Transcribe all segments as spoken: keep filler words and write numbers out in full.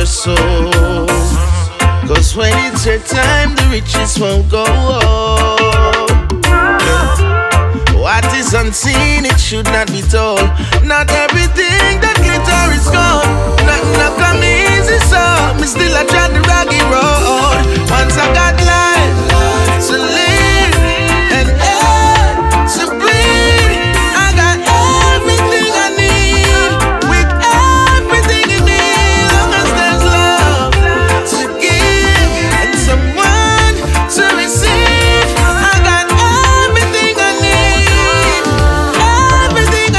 their souls. Cause when it's their time, the riches won't go up. What is unseen, it should not be told. Not everything that glitter is gold. Nothing not come easy, so me still I try the rocky road. Once I got life to live and air to breathe, I got everything I need. With everything in me, long as there's love to give and someone to receive, I got everything I need. Everything I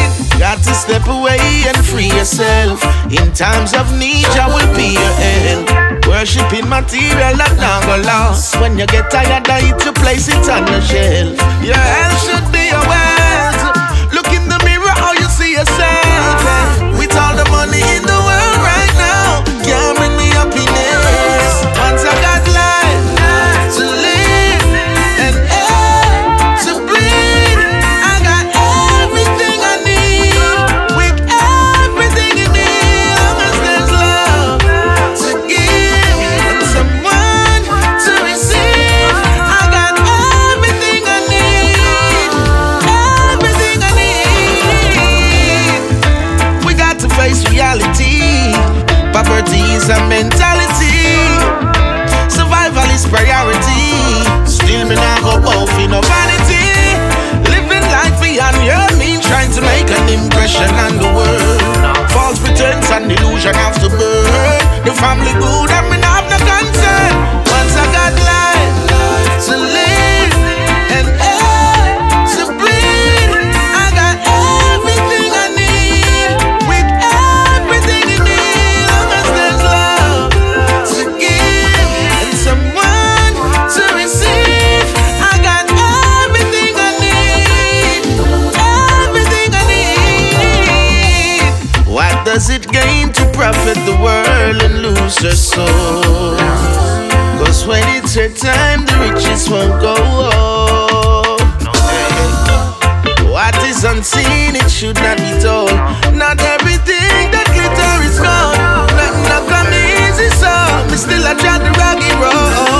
need. Got to step away and free yourself. In times of need, I will be your help. Worshipping material that not go lost. When you get tired of it, you place it on the shelf. Your health should be your wealth. Look in the mirror how you see yourself. With all the money in the world right now, can't bring me happiness. Once I got life to live and air to breathe, I got everything I need. With everything in me, long as there's love to give, and mentality. Survival is priority. Still me not go off in no vanity. Living life beyond your means, trying to make an impression on the world. False pretense and illusion have to burn. The family good and me not have no concern. Once I got life to live and air to breathe, I got everything I need. With everything in me, does it gain to profit the world and lose her soul? Cause when it's her time, the riches won't go up. What is unseen, it should not be told. Not everything that glitter is gold. Nothing not come easy, so me still I try the rocky road.